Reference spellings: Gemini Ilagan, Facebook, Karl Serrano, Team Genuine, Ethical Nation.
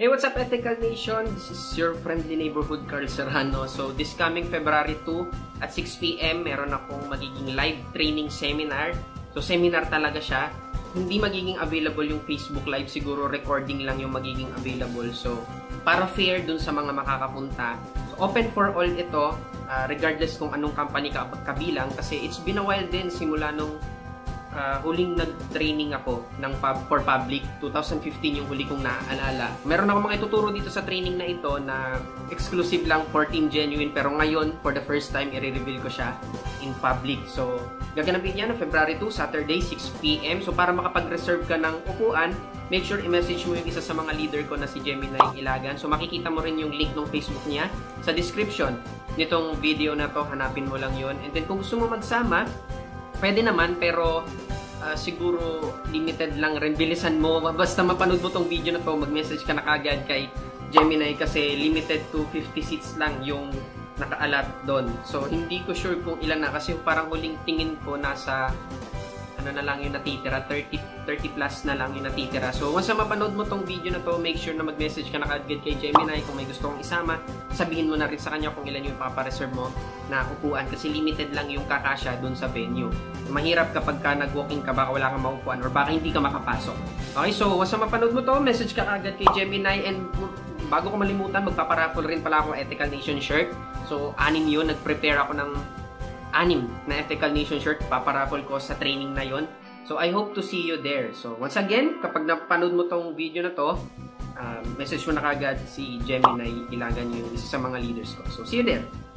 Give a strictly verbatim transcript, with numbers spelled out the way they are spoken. Hey, what's up, Ethical Nation? This is your friendly neighborhood, Karl Serrano. So, this coming February two at six p m, meron akong magiging live training seminar. So, seminar talaga siya. Hindi magiging available yung Facebook Live. Siguro, recording lang yung magiging available. So, para fair dun sa mga makakapunta. So, open for all ito, uh, regardless kung anong company ka kabilang. Kasi, it's been a while din simula nung Uh, huling nag-training ako ng pub for public. twenty fifteen yung huli kong naaalala. Meron ako mga ituturo dito sa training na ito na exclusive lang for Team Genuine. Pero ngayon, for the first time, i-reveal ko siya in public. So, gaganapin niya na February two, Saturday, six p m So, para makapag-reserve ka ng upuan, make sure i-message mo yung isa sa mga leader ko na si Gemini Ilagan. So, makikita mo rin yung link ng Facebook niya sa description nitong video na to. Hanapin mo lang yon. And then, kung gusto mo magsama, pwede naman, pero uh, siguro limited lang rin. Bilisan mo. Basta mapanood mo tong video na to, mag-message ka na kagad kay Gemini kasi limited to fifty seats lang yung nakaalat doon. So, hindi ko sure kung ilan na kasi parang huling tingin ko nasa ano na lang yung natitira. thirty, thirty plus na lang yung natitira. So, once na mapanood mo tong video na to, make sure na mag-message ka na kagad kay Gemini kung may gusto kong isama. Sabihin mo na rin sa kanya kung ilan yung papareserve mo na upuan kasi limited lang yung kakasya doon sa venue. Mahirap kapag ka nag-walking ka, baka wala kang maupuan or baka hindi ka makapasok. Okay, so once na mapanood mo to, message ka agad kay Gemini. And bago ko malimutan, magpaparaffle rin pala ako Ethical Nation shirt. So, anim yun. Nag-prepare ako ng anim na Ethical Nation shirt. Paparaffle ko sa training na yon. So, I hope to see you there. So, once again, kapag napanood mo tong video na to, uh, message mo na kagad si Gemini Ilagan, yung isa sa mga leaders ko. So, see you there!